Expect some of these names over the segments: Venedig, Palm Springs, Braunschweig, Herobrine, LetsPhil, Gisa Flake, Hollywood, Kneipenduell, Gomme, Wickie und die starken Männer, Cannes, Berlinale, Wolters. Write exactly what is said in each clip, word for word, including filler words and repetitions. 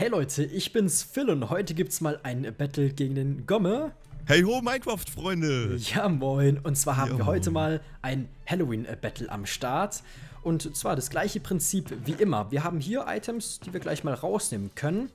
Hey Leute, ich bin's Phil und heute gibt's mal ein Battle gegen den Gomme. Hey ho, Minecraft-Freunde! Ja moin, und zwar haben jo. wir heute mal ein Halloween-Battle am Start. Und zwar das gleiche Prinzip wie immer. Wir haben hier Items, die wir gleich mal rausnehmen können.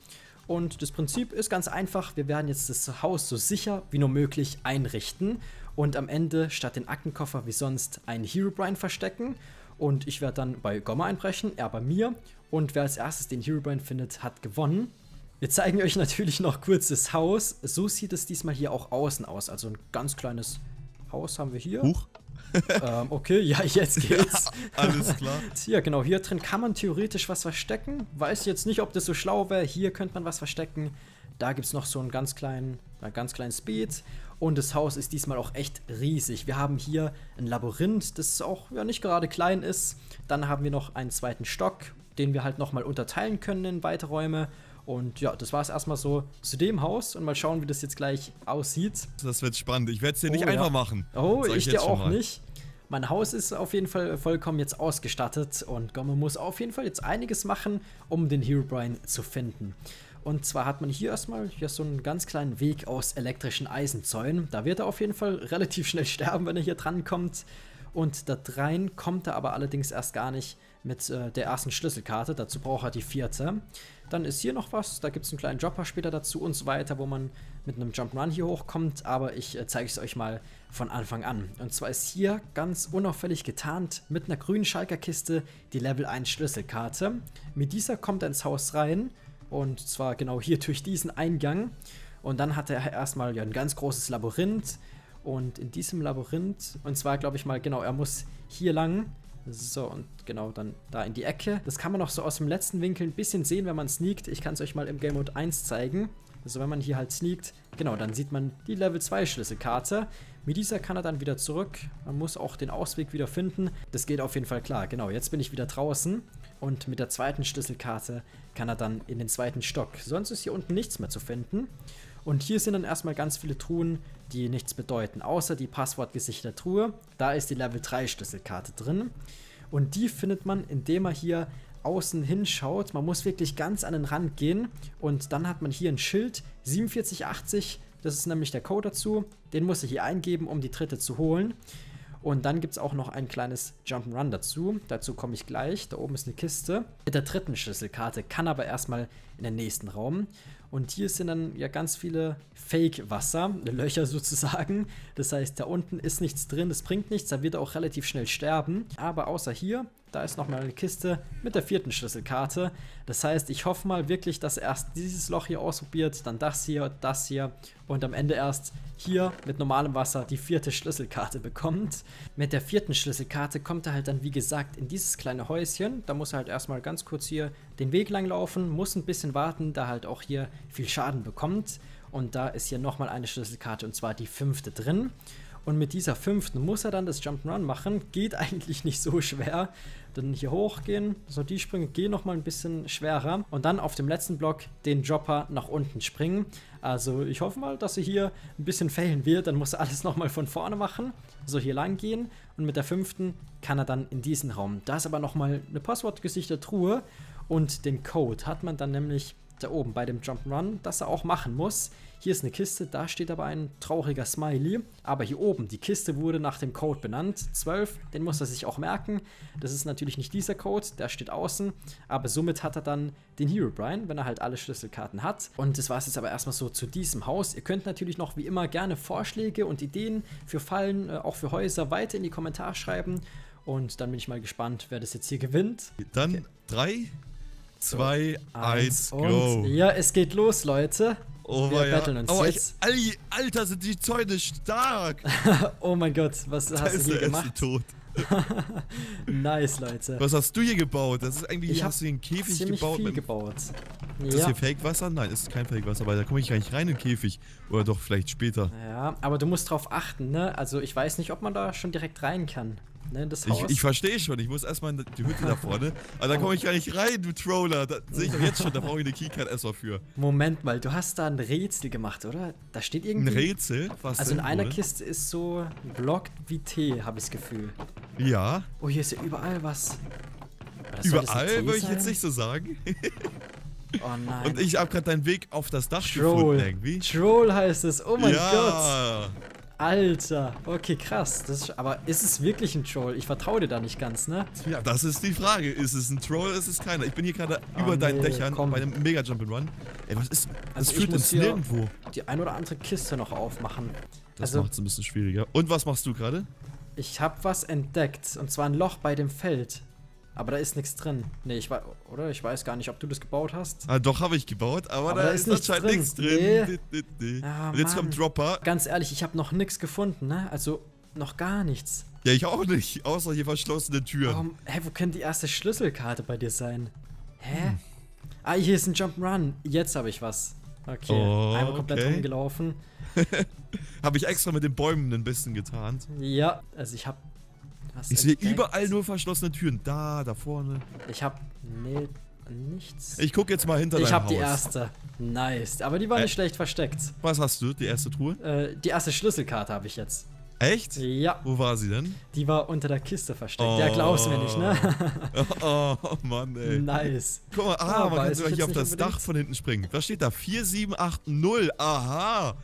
Und das Prinzip ist ganz einfach, wir werden jetzt das Haus so sicher wie nur möglich einrichten. Und am Ende statt den Aktenkoffer wie sonst einen Herobrine verstecken. Und ich werde dann bei Gomme einbrechen, er bei mir. Und wer als erstes den Herobrine findet, hat gewonnen. Wir zeigen euch natürlich noch kurz das Haus. So sieht es diesmal hier auch außen aus. Also ein ganz kleines Haus haben wir hier. Huch. ähm, okay, ja, jetzt geht's. Ja, alles klar. Ja, genau, hier drin kann man theoretisch was verstecken. Weiß jetzt nicht, ob das so schlau wäre. Hier könnte man was verstecken. Da gibt es noch so einen ganz kleinen, einen ganz kleinen Speed. Und das Haus ist diesmal auch echt riesig. Wir haben hier ein Labyrinth, das auch ja, nicht gerade klein ist. Dann haben wir noch einen zweiten Stock, den wir halt nochmal unterteilen können in weitere Räume. Und ja, das war es erstmal so zu dem Haus. Und mal schauen, wie das jetzt gleich aussieht. Das wird spannend. Ich werde es dir nicht oh, einfach ja. machen. Oh, ich, ich dir auch nicht. Mein Haus ist auf jeden Fall vollkommen jetzt ausgestattet. Und Gomme muss auf jeden Fall jetzt einiges machen, um den Herobrine zu finden. Und zwar hat man hier erstmal hier so einen ganz kleinen Weg aus elektrischen Eisenzäunen. Da wird er auf jeden Fall relativ schnell sterben, wenn er hier dran kommt. Und da rein kommt er aber allerdings erst gar nicht mit äh, der ersten Schlüsselkarte. Dazu braucht er die vierte. Dann ist hier noch was. Da gibt es einen kleinen Dropper später dazu und so weiter, wo man mit einem Jump'n'Run hier hochkommt. Aber ich äh, zeige es euch mal von Anfang an. Und zwar ist hier ganz unauffällig getarnt mit einer grünen Schalkerkiste die Level eins Schlüsselkarte. Mit dieser kommt er ins Haus rein. Und zwar genau hier durch diesen Eingang. Und dann hat er erstmal ja, ein ganz großes Labyrinth. Und in diesem Labyrinth, und zwar glaube ich mal, genau, er muss hier lang. So, und genau, dann da in die Ecke. Das kann man noch so aus dem letzten Winkel ein bisschen sehen, wenn man sneakt. Ich kann es euch mal im Game Mode eins zeigen. Also wenn man hier halt sneakt, genau, dann sieht man die Level zwei Schlüsselkarte. Mit dieser kann er dann wieder zurück. Man muss auch den Ausweg wieder finden. Das geht auf jeden Fall klar. Genau, jetzt bin ich wieder draußen. Und mit der zweiten Schlüsselkarte kann er dann in den zweiten Stock. Sonst ist hier unten nichts mehr zu finden. Und hier sind dann erstmal ganz viele Truhen, die nichts bedeuten, außer die passwortgesicherte Truhe. Da ist die Level drei Schlüsselkarte drin. Und die findet man, indem man hier außen hinschaut. Man muss wirklich ganz an den Rand gehen. Und dann hat man hier ein Schild, vier sieben acht null. Das ist nämlich der Code dazu. Den muss ich hier eingeben, um die dritte zu holen. Und dann gibt es auch noch ein kleines Jump'n'Run dazu. Dazu komme ich gleich. Da oben ist eine Kiste. Mit der dritten Schlüsselkarte kann aber erstmal in den nächsten Raum. Und hier sind dann ja ganz viele Fake-Wasser, Löcher sozusagen. Das heißt, da unten ist nichts drin, das bringt nichts. Da wird er auch relativ schnell sterben. Aber außer hier, da ist nochmal eine Kiste mit der vierten Schlüsselkarte. Das heißt, ich hoffe mal wirklich, dass er erst dieses Loch hier ausprobiert, dann das hier, das hier. Und am Ende erst hier mit normalem Wasser die vierte Schlüsselkarte bekommt. Mit der vierten Schlüsselkarte kommt er halt dann, wie gesagt, in dieses kleine Häuschen. Da muss er halt erstmal ganz kurz hier den Weg lang laufen, muss ein bisschen warten, da halt auch hier viel Schaden bekommt. Und da ist hier nochmal eine Schlüsselkarte, und zwar die fünfte drin. Und mit dieser fünften muss er dann das Jump'n'Run machen. Geht eigentlich nicht so schwer. Dann hier hochgehen. So, die Sprünge gehen nochmal ein bisschen schwerer. Und dann auf dem letzten Block den Dropper nach unten springen. Also ich hoffe mal, dass er hier ein bisschen failen wird. Dann muss er alles nochmal von vorne machen. So, hier lang gehen. Und mit der fünften kann er dann in diesen Raum. Da ist aber nochmal eine passwortgesicherte Truhe. Und den Code hat man dann nämlich da oben bei dem Jump'n'Run, das er auch machen muss. Hier ist eine Kiste, da steht aber ein trauriger Smiley. Aber hier oben, die Kiste wurde nach dem Code benannt, zwölf, den muss er sich auch merken. Das ist natürlich nicht dieser Code, der steht außen. Aber somit hat er dann den Herobrine, wenn er halt alle Schlüsselkarten hat. Und das war es jetzt aber erstmal so zu diesem Haus. Ihr könnt natürlich noch wie immer gerne Vorschläge und Ideen für Fallen, auch für Häuser, weiter in die Kommentare schreiben. Und dann bin ich mal gespannt, wer das jetzt hier gewinnt. Dann okay. drei... zwei, eins, go. Ja, es geht los, Leute. Oh, wir battlen uns oh, jetzt. Ich, Alter, sind die Zäune stark. Oh mein Gott, was da hast du hier gemacht? Tot. Nice, Leute. Was hast du hier gebaut? Das ist eigentlich, ich hast du hier einen Käfig gebaut? Viel gebaut. Ja. Ist das hier Fake-Wasser? Nein, das ist kein Fake-Wasser, weil da komme ich gar nicht rein in den Käfig. Oder doch, vielleicht später. Ja, aber du musst drauf achten, ne? Also ich weiß nicht, ob man da schon direkt rein kann. Ne, das Haus. Ich, ich verstehe schon, ich muss erstmal in die Hütte da vorne. Aber da komme ich gar nicht rein, du Troller. Da sehe ich doch jetzt schon, da brauche ich eine Keycard erstmal für. Moment mal, du hast da ein Rätsel gemacht, oder? Da steht irgendwie... Ein Rätsel? Was also in denn, einer oder? Kiste ist so blockt wie Tee, habe ich das Gefühl. Ja. Oh, hier ist ja überall was. Überall würde ich jetzt nicht so sagen. Oh nein. Und ich hab grad deinen Weg auf das Dach Troll. gefunden irgendwie. Troll heißt es, oh mein ja. Gott. Alter, okay, krass. Das ist, aber ist es wirklich ein Troll? Ich vertraue dir da nicht ganz, ne? Ja, das ist die Frage. Ist es ein Troll oder ist es keiner? Ich bin hier gerade oh, über nee, deinen Dächern komm. bei einem Mega Jump'n'Run. Ey, was ist. Das also führt uns nirgendwo. Die ein oder andere Kiste noch aufmachen. Das also, macht es ein bisschen schwieriger. Und was machst du gerade? Ich hab was entdeckt. Und zwar ein Loch bei dem Feld. Aber da ist nichts drin. Nee, ich weiß, oder? Ich weiß gar nicht, ob du das gebaut hast. Ah, doch, habe ich gebaut, aber, aber da, da ist, ist anscheinend nichts drin. Nee. Nee, nee, nee. Ah, und jetzt Mann. kommt Dropper. Ganz ehrlich, ich habe noch nichts gefunden, ne? Also, noch gar nichts. Ja, ich auch nicht, außer hier verschlossene Türen. Warum? Hä, wo könnte die erste Schlüsselkarte bei dir sein? Hä? Hm. Ah, hier ist ein Jump'n'Run. Jetzt habe ich was. Okay, oh, einmal komplett okay. rumgelaufen. Habe ich extra mit den Bäumen ein bisschen getarnt. Ja, also ich habe... Was ich sehe überall nur verschlossene Türen. Da, da vorne. Ich hab. Nee, nichts. Ich guck jetzt mal hinter deinem Haus. Ich hab die erste. Nice. Aber die war nicht äh, schlecht versteckt. Was hast du? Die erste Truhe? Äh, die erste Schlüsselkarte habe ich jetzt. Echt? Ja. Wo war sie denn? Die war unter der Kiste versteckt. Oh. Ja, glaubst du mir nicht, ne? oh, oh, Mann, ey. Nice. Guck mal, ah, oh, man kann sogar hier auf das unbedingt. Dach von hinten springen. Was steht da? vier sieben acht null. Aha.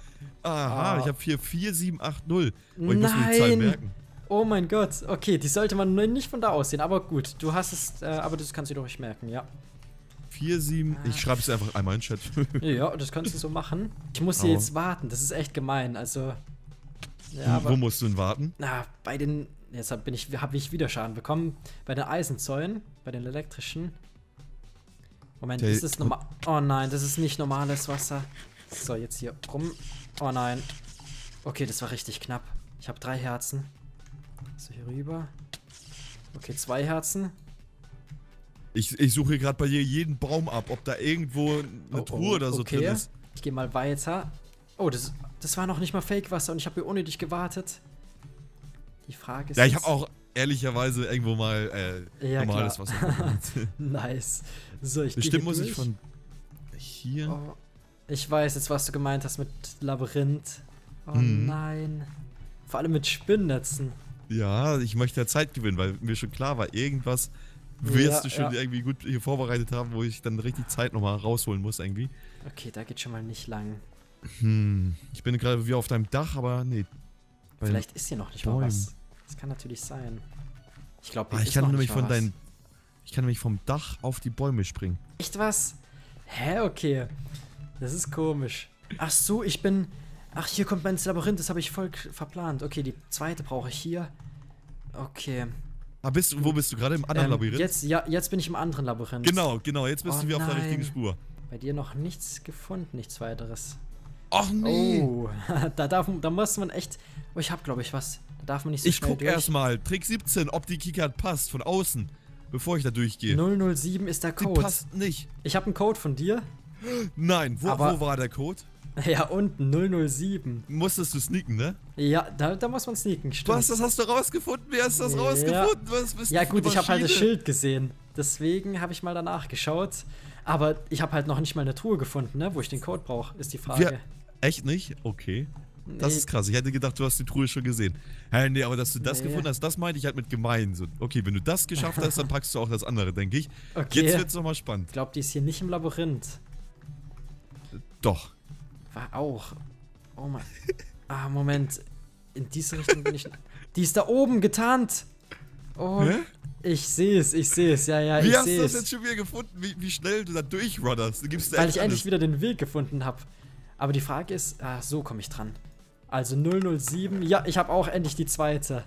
Aha, oh. ich hab hier vier sieben acht null. Oh, ich Nein. muss mir die Zahl merken. Oh mein Gott, okay, die sollte man nicht von da aussehen, aber gut, du hast es, äh, aber das kannst du doch nicht merken, ja. vier sieben, ah. ich schreibe es einfach einmal in den Chat. Ja, das kannst du so machen. Ich muss hier oh. jetzt warten, das ist echt gemein, also... Ja, aber, wo musst du denn warten? Na, bei den, jetzt habe ich, hab ich wieder Schaden bekommen, bei den Eisenzäunen, bei den elektrischen. Moment, okay. ist das normal? Oh nein, das ist nicht normales Wasser. So, jetzt hier rum. Oh nein. Okay, das war richtig knapp. Ich habe drei Herzen. So, hier rüber. Okay, zwei Herzen. Ich, ich suche hier gerade bei dir jeden Baum ab, ob da irgendwo eine oh, Truhe oh, oder so okay. drin ist. Ich gehe mal weiter. Oh, das, das war noch nicht mal Fake-Wasser und ich habe hier ohne dich gewartet. Die Frage ist. Ja, ich habe auch ehrlicherweise irgendwo mal äh, ja, normales klar. Wasser. Nice. So, ich Bestimmt muss durch. ich von hier. Oh, ich weiß jetzt, was du gemeint hast mit Labyrinth. Oh hm. nein. Vor allem mit Spinnnetzen. Ja, ich möchte ja Zeit gewinnen, weil mir schon klar war, irgendwas wirst ja, du schon ja. irgendwie gut hier vorbereitet haben, wo ich dann richtig Zeit nochmal rausholen muss irgendwie. Okay, da geht schon mal nicht lang. Hm, ich bin gerade wieder auf deinem Dach, aber nee. Vielleicht ist hier noch nicht Bäumen. mal was. Das kann natürlich sein. Ich glaube, ah, ich kann nämlich von deinem, ich kann nämlich vom Dach auf die Bäume springen. Echt was? Hä, okay. Das ist komisch. Ach so, ich bin... Ach, hier kommt mein Labyrinth, das habe ich voll verplant. Okay, die zweite brauche ich hier. Okay. Ah, bist du, wo bist du gerade? Im anderen ähm, Labyrinth? Jetzt, ja, jetzt bin ich im anderen Labyrinth. Genau, genau, jetzt bist oh, du wieder nein. auf der richtigen Spur. Bei dir noch nichts gefunden, nichts weiteres. Ach nee. Oh, da, darf, da muss man echt... Oh, ich habe, glaube ich, was. Da darf man nicht so ich schnell durch. Ich gucke erstmal, Trick siebzehn, ob die Keycard passt, von außen, bevor ich da durchgehe. null null sieben ist der Code. Die passt nicht. Ich habe einen Code von dir. Nein, wo, wo war der Code? Ja, unten, null null sieben. Musstest du sneaken, ne? Ja, da, da muss man sneaken, stimmt. Was, das hast du rausgefunden? Wer hast das ja. rausgefunden? Was bist ja, du gut, ich habe halt das Schild gesehen. Deswegen habe ich mal danach geschaut. Aber ich habe halt noch nicht mal eine Truhe gefunden, ne? Wo ich den Code brauche, ist die Frage. Ja, echt nicht? Okay. Das nee. ist krass. Ich hätte gedacht, du hast die Truhe schon gesehen. Hä, nee, aber dass du das nee. gefunden hast, das meinte ich halt mit gemein. So, okay, wenn du das geschafft hast, dann packst du auch das andere, denke ich. Okay. Jetzt wird's nochmal spannend. Ich glaube, die ist hier nicht im Labyrinth. Doch. War auch. Oh mein. Ah, Moment. In diese Richtung bin ich. Die ist da oben getarnt. Oh. Hä? Ich sehe es, ich sehe es. Ja, ja, wie ich sehe es. Wie hast du das jetzt schon wieder gefunden? Wie, wie schnell du da durchrunnerst? Du gibst da Weil ich alles. endlich wieder den Weg gefunden habe. Aber die Frage ist, ah, so komme ich dran. Also null null sieben. Ja, ich habe auch endlich die zweite.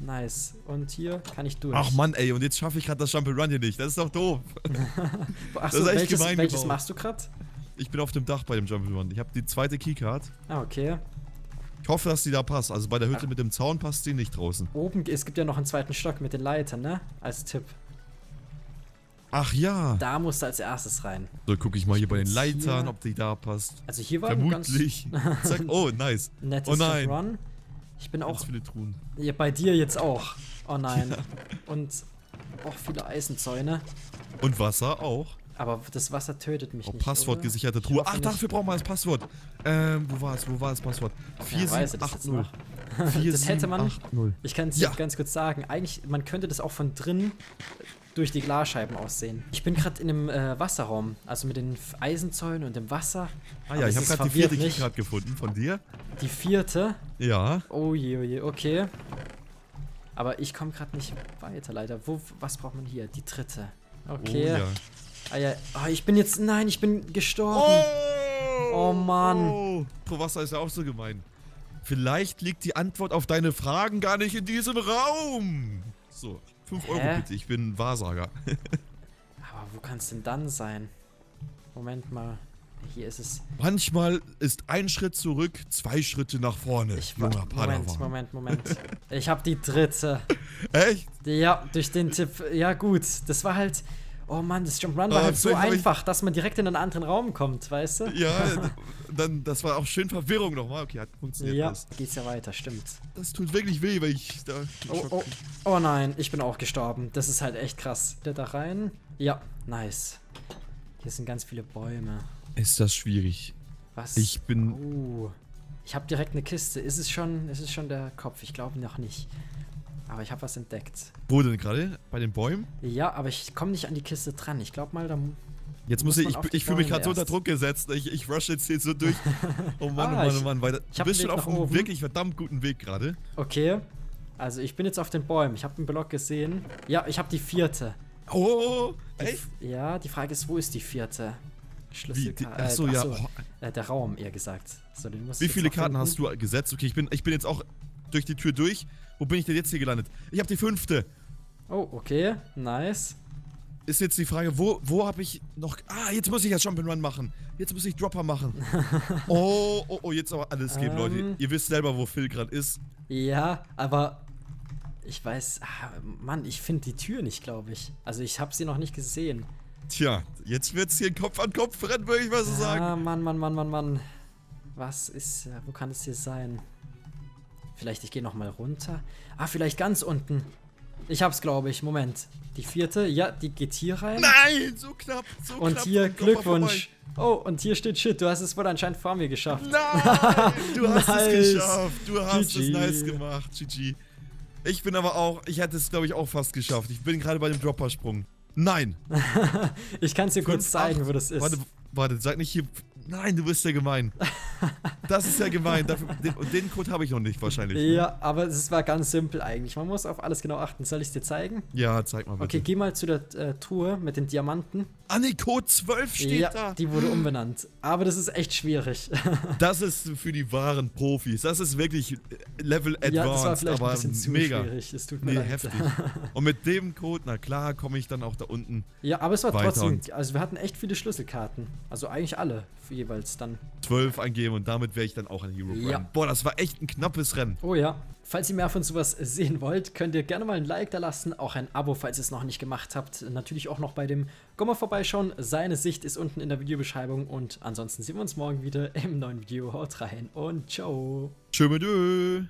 Nice. Und hier kann ich durch. Ach Mann, ey. Und jetzt schaffe ich gerade das Jump'n'Run hier nicht. Das ist doch doof. Ach so, das ist echt welches, gemein welches machst du gerade? Ich bin auf dem Dach bei dem Jump'n'Run. Ich habe die zweite Keycard. Ah, okay. Ich hoffe, dass die da passt. Also bei der Hütte Ach. mit dem Zaun passt die nicht draußen. Oben, es gibt ja noch einen zweiten Stock mit den Leitern, ne? Als Tipp. Ach ja. Da musst du als erstes rein. So, gucke ich mal hier bei den Leitern, hier. ob die da passt. Also hier war Vermutlich. Ganz Zack. Oh, nice. Nettes oh nein. Jump'n'Run. Ich bin auch... Ganz viele Truhen. Ja, bei dir jetzt auch. Oh nein. Ja. Und auch viele Eisenzäune. Und Wasser auch. Aber das Wasser tötet mich oh, nicht, Passwort oder? gesicherte Truhe. Ach, dafür brauchen wir das Passwort. Ähm, wo war es? Wo war das Passwort? vier sieben acht null. Das hätte man... Ich kann es ja. ganz kurz sagen. Eigentlich, man könnte das auch von drin durch die Glasscheiben aussehen. Ich bin gerade in einem äh, Wasserraum, also mit den Eisenzäunen und dem Wasser. Ah ja, ich habe gerade die vierte Key gerade gefunden von dir. Die vierte? Ja. Oh je, oh je, okay. Aber ich komme gerade nicht weiter, leider. Wo, was braucht man hier? Die dritte. Okay. Oh, ja. Ah ja, oh, ich bin jetzt, nein, ich bin gestorben. Oh, oh Mann. Oh, Wasser ist ja auch so gemein. Vielleicht liegt die Antwort auf deine Fragen gar nicht in diesem Raum. So, fünf Euro bitte, ich bin Wahrsager. Aber wo kann es denn dann sein? Moment mal, hier ist es. Manchmal ist ein Schritt zurück, zwei Schritte nach vorne. Ich war, Moment, Padawan. Moment, Moment. Ich habe die dritte. Echt? Ja, durch den Tipp. Ja gut, das war halt... Oh Mann, das Jump Run war ah, halt so einfach, dass man direkt in einen anderen Raum kommt, weißt du? Ja, dann, das war auch schön Verwirrung nochmal. Okay, hat funktioniert. Ja, das geht's ja weiter, stimmt. Das tut wirklich weh, weil ich da... Oh, oh, oh nein, ich bin auch gestorben. Das ist halt echt krass. Der da rein. Ja, nice. Hier sind ganz viele Bäume. Ist das schwierig? Was? Ich bin... Oh. Ich habe direkt eine Kiste. Ist es schon, ist es schon der Kopf? Ich glaube noch nicht. Aber ich habe was entdeckt. Wo denn gerade? Bei den Bäumen? Ja, aber ich komme nicht an die Kiste dran. Ich glaube mal, da Jetzt muss, muss ich, ich, ich fühle mich gerade so unter Druck gesetzt. Ich, ich rush jetzt hier so durch. Oh Mann, ah, oh Mann, ich, oh Mann. Weiter. Du bist schon auf einem wirklich verdammt guten Weg gerade. Okay. Also ich bin jetzt auf den Bäumen. Ich habe einen Block gesehen. Ja, ich habe die vierte. Oh, die, echt? Ja, die Frage ist, wo ist die vierte? Schlüsselkarte. Achso, äh, ja. Achso, äh, der Raum, eher gesagt. So, den musst Wie viele Karten hast du gesetzt? Okay, ich bin, ich bin jetzt auch durch die Tür durch. Wo bin ich denn jetzt hier gelandet? Ich habe die fünfte. Oh, okay. Nice. Ist jetzt die Frage, wo, wo habe ich noch... Ah, jetzt muss ich ja Jump'n'Run machen. Jetzt muss ich Dropper machen. oh, oh, oh, jetzt aber alles geben, ähm, Leute. Ihr wisst selber, wo Phil gerade ist. Ja, aber... Ich weiß... Ah, Mann, ich finde die Tür nicht, glaube ich. Also ich habe sie noch nicht gesehen. Tja, jetzt wird's hier Kopf an Kopf rennen, würde ich mal so ah, sagen. Ah, Mann, Mann, Mann, Mann, Mann. Was ist... Wo kann es hier sein? Vielleicht, ich gehe nochmal runter. Ah, vielleicht ganz unten. Ich hab's, glaube ich. Moment. Die vierte, ja, die geht hier rein. Nein, so knapp, so und knapp. Hier, und hier, Glückwunsch. Oh, und hier steht Shit. Du hast es wohl anscheinend vor mir geschafft. Nein, du hast nice. es geschafft. Du hast G G. Es nice gemacht, G G. Ich bin aber auch, ich hätte es, glaube ich, auch fast geschafft. Ich bin gerade bei dem Droppersprung. Nein. Ich kann's dir Fünf, kurz zeigen, acht. wo das ist. Warte, warte, sag nicht hier... Nein, du bist ja gemein. Das ist ja gemein. Dafür, den, den Code habe ich noch nicht wahrscheinlich. Ne? Ja, aber es war ganz simpel eigentlich. Man muss auf alles genau achten. Soll ich es dir zeigen? Ja, zeig mal bitte. Okay, geh mal zu der äh, Truhe mit den Diamanten. Ah ne, Code zwölf steht ja, da. Die wurde umbenannt. Aber das ist echt schwierig. Das ist für die wahren Profis. Das ist wirklich Level Advanced. Ja, das war vielleicht aber ein bisschen zu mega. schwierig. Das tut mir nee, leid. Heftig. Und mit dem Code, na klar, komme ich dann auch da unten. Ja, aber es war weiter. trotzdem. Also wir hatten echt viele Schlüsselkarten. Also eigentlich alle. Jeweils dann zwölf angeben und damit wäre ich dann auch ein Herobrine. Ja. Boah, das war echt ein knappes Rennen. Oh ja. Falls ihr mehr von sowas sehen wollt, könnt ihr gerne mal ein Like da lassen, auch ein Abo, falls ihr es noch nicht gemacht habt. Natürlich auch noch bei dem Gomme vorbeischauen. Seine Sicht ist unten in der Videobeschreibung und ansonsten sehen wir uns morgen wieder im neuen Video. Haut rein und ciao. Tschö.